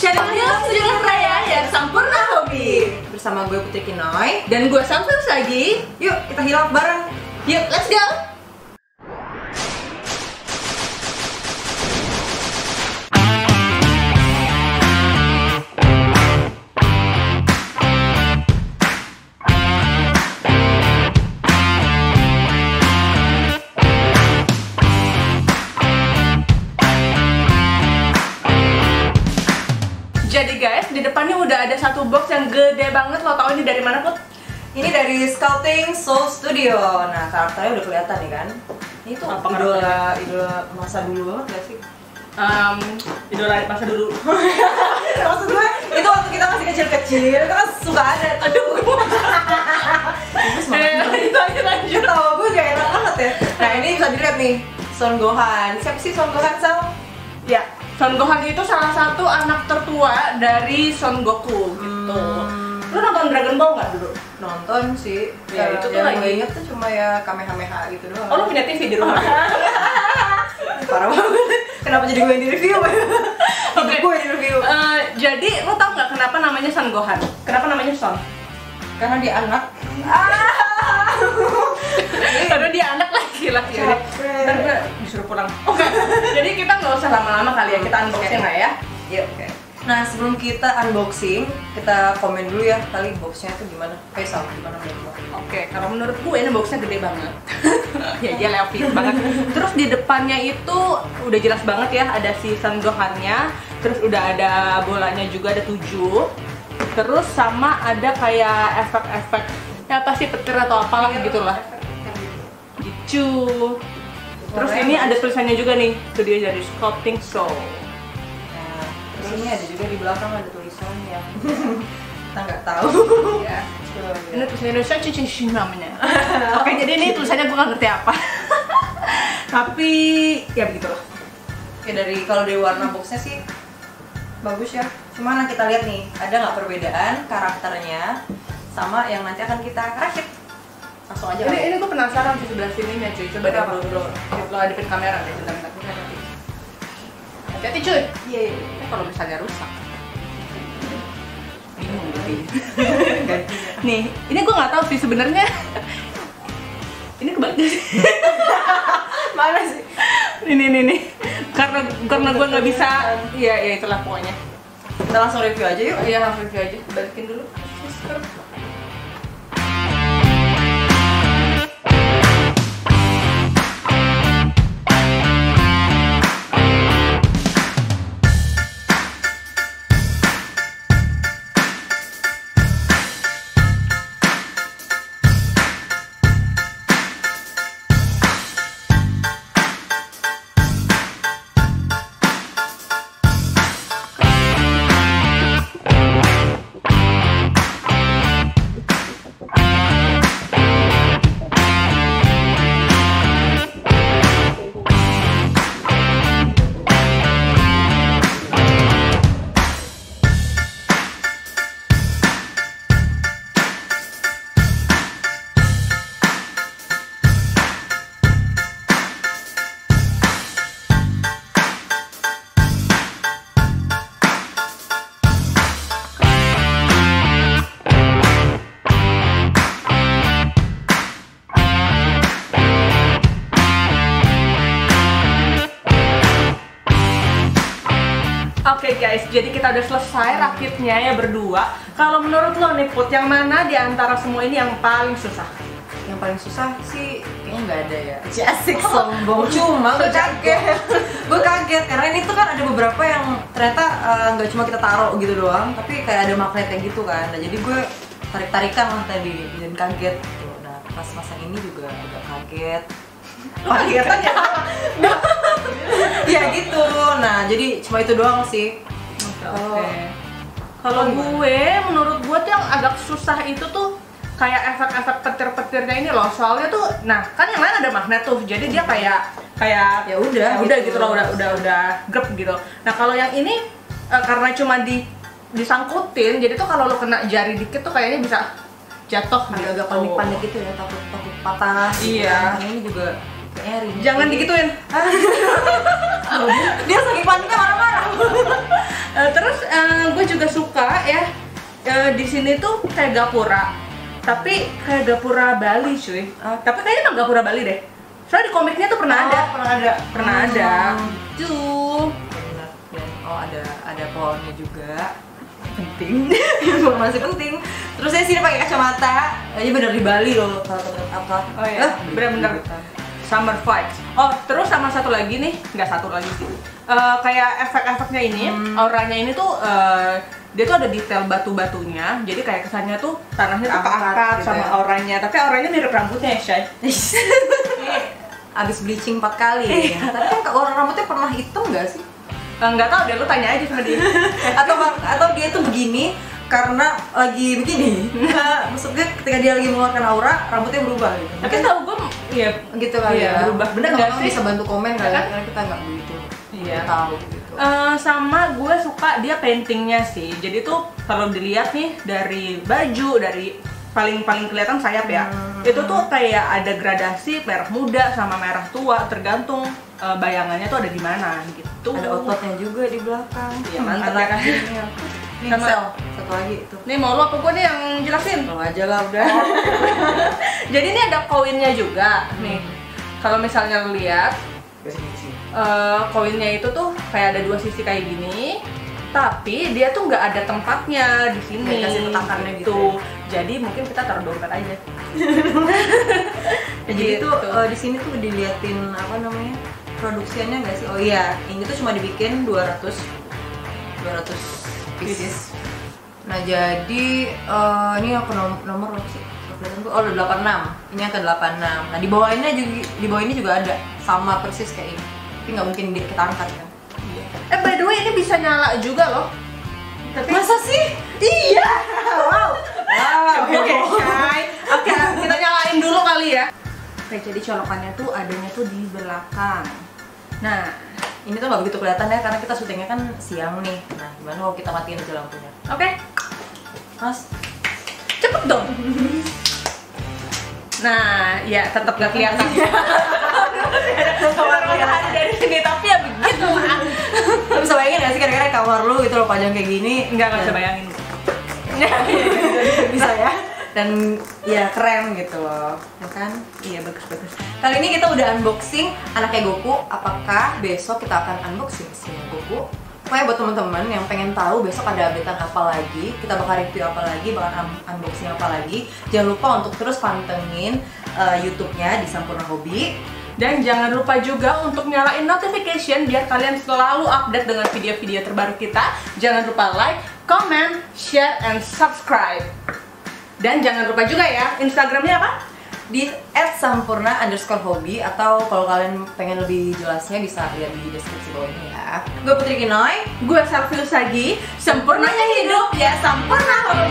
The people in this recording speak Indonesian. Sharing Reels dengan Raya dan Sampurna Hobby. Bersama gue Putri Kinoy dan gue Selphie Usagi. Yuk kita hilaf bareng. Yuk, let's go. Jadi guys, di depannya udah ada satu box yang gede banget. Lo tau ini dari mana, Put? Ini dari Scouting Soul Studio. Nah, karakternya udah kelihatan nih kan? Ini tuh apa idola masa dulu banget gak sih? Idola masa dulu. Maksud gue, itu waktu kita masih kecil-kecil, kita kan suka ada. Aduh, itu aja lanjut. Tau gue gak enak banget ya. Nah, ini bisa dilihat nih, Son Gohan. Siapa sih Son Gohan, Sal? Ya. Son Gohan itu salah satu anak tertua dari Son Goku gitu. Lu nonton Dragon Ball nggak dulu? Nonton sih. Ya itu tuh lagi inget tuh cuma ya Kamehameha gitu doang. Oh lu punya TV di rumah? Parah banget. Kenapa jadi gue yang direview? Oke, gue yang direview. Jadi lu tau nggak kenapa namanya Son Gohan? Kenapa namanya Son? Karena dia anak. Karena dia anak laki-laki. Ntar disuruh pulang. Oke. Jadi kita nggak usah lama-lama kali ya, kita unboxing lah ya. Iya. Oke. Nah sebelum kita unboxing, kita komen dulu ya kali boxnya itu gimana. Faisal gimana menurut lo? Oke. Karena menurut gue ini boxnya gede banget. Ya dia leopin banget. Terus di depannya itu udah jelas banget ya, ada si Son Gohan-nya. Terus udah ada bolanya juga, ada 7. Terus sama ada kayak efek-efek ya apa sih, petir atau apalah gitu lah. Gitu. Terus ini ada tulisannya juga nih, studio dari Sculpting Soul. Nah, terus ini ada juga di belakang ada tulisannya. Kita nggak tahu. Ya. Ini tulisan Indonesia cuci namanya. Oke, jadi ini tulisannya gue nggak ngerti apa. Tapi ya begitulah. Ya dari kalau dari warna boxnya sih bagus ya. Cuman kita lihat nih, ada nggak perbedaan karakternya sama yang nanti akan kita rakit. Langsung aja. Ini gue penasaran di sebelah sininya cuy. Coba deh lo hadepin kamera deh, sebentar. Hati-hati cuy. Iya. Kalau misalnya rusak. Bingung gitu. Nih, ini gue nggak tahu sih sebenarnya. Ini kebalik sih. Mana sih? Ini. Karena gue nggak bisa. Iya itulah pokoknya. Kita langsung review aja yuk. Iya langsung review aja. Balikin dulu. Oke guys, jadi kita udah selesai rakitnya ya berdua. Kalau menurut lo nih Put, yang mana di antara semua ini yang paling susah? Yang paling susah sih kayaknya nggak ada ya. Asik sombong. Cuma gue kaget. Karena ini tuh kan ada beberapa yang ternyata nggak cuma kita taruh gitu doang, tapi kayak ada magnetnya gitu kan. Nah, jadi gue tarik-tarikan lah tadi dan kaget. Tuh, nah pas pasang ini juga agak kaget. Kagetannya ya gitu. Nah jadi cuma itu doang sih. Kalau gue, menurut gue tuh yang agak susah itu tuh kayak efek-efek petir-petirnya ini loh. Soalnya tuh, nah kan yang lain ada magnet tuh, jadi dia kayak ya udah gitu loh, udah grep gitu. Nah kalau yang ini karena cuma disangkutin, jadi tuh kalau lo kena jari dikit tuh kayaknya bisa jatuh, agak panik-panik gitu ya, takut patah. Iya. Ini juga. Jangan digituin. Dia lagi paniknya marah-marah. Terus gue juga suka ya, di sini tuh kayak gapura, tapi kayak gapura Bali cuy. Tapi kayaknya emang gapura Bali deh, soalnya di komiknya tuh pernah ada. Pernah ada tuh. Oh ada pohonnya juga, penting. Informasi penting. Terus saya sini pakai kacamata, ini bener di Bali loh kalau apa. Oh iya, bener-bener summer vibes. Oh terus sama satu lagi nih, nggak satu lagi sih, kayak efek-efeknya ini, auranya ini tuh dia tuh ada detail batu-batunya, jadi kayak kesannya tuh tanahnya tuh keangkat gitu sama ya. Auranya, tapi auranya mirip rambutnya ya Shay. Abis bleaching 4 kali ya. Tapi kan orang rambutnya pernah hitam nggak sih? Nggak tahu deh, lu tanya aja sama dia. atau dia tuh begini karena lagi begini. Maksudnya ketika dia lagi mengeluarkan aura, rambutnya berubah gitu. Tapi tahu gue ya gitu kan ya, berubah. Bener nggak sih? Bisa bantu komen kan? Karena kita nggak begitu tahu gitu. Sama gue suka dia paintingnya sih. Jadi tuh kalau dilihat nih dari baju, dari paling kelihatan sayap ya, itu tuh kayak ada gradasi merah muda sama merah tua, tergantung bayangannya tuh ada di mana gitu. Ada ototnya juga di belakang. Iya, mantap kan. Nih sel, satu lagi itu. Nih mau lo apa gue nih yang jelasin? Lo aja lah udah. Jadi ini ada koinnya juga nih. Kalau misalnya lo lihat, koinnya itu tuh kayak ada dua sisi kayak gini. Tapi dia tuh nggak ada tempatnya di sini, kasih tetakannya gitu. Jadi mungkin kita taruh dompet aja. Jadi tuh di sini tuh diliatin apa namanya produksiannya nggak sih? Oh iya, ini tuh cuma dibikin 200 pieces. Nah jadi ini apa nomor sih? Oh 86. Ini angka 86. Nah di bawah ini juga ada sama persis kayak ini. Tapi nggak mungkin kita angkat kan? By the way ini bisa nyala juga loh. Tapi masa sih? Iya. Wow. Oke, kita nyalain dulu kali ya. Oke, jadi colokannya tuh adanya tuh di belakang. Nah, ini tuh nggak begitu kelihatan ya karena kita syutingnya kan siang nih. Nah, gimana kalau kita matiin aja lampunya? Oke. Mas, cepet dong. Nah, ya tetap nggak kelihatan. Ada dari sini tapi ya begitu. Lo bisa bayangin nggak sih kadang-kadang kamar lu gitu lo panjang kayak gini? Nggak bisa bayangin. Bisa ya. Dan ya keren gitu loh, kan? Iya bagus. Kali ini kita udah unboxing anaknya Goku. Apakah besok kita akan unboxing si Goku? Pokoknya buat teman-teman yang pengen tahu besok ada updatean apa lagi, kita bakal review apa lagi, bakal unboxing apa lagi. Jangan lupa untuk terus pantengin YouTube-nya di Sampurna Hobby. Dan jangan lupa juga untuk nyalain notification biar kalian selalu update dengan video-video terbaru kita. Jangan lupa like, comment, share, and subscribe. Dan jangan lupa juga ya, Instagramnya apa? Di @sampurna_hobby atau kalau kalian pengen lebih jelasnya bisa lihat di deskripsi bawah ini ya. Gue Putri Kinoy, gue Selphie Usagi. Sempurnanya hidup ya Sampurna Hobby.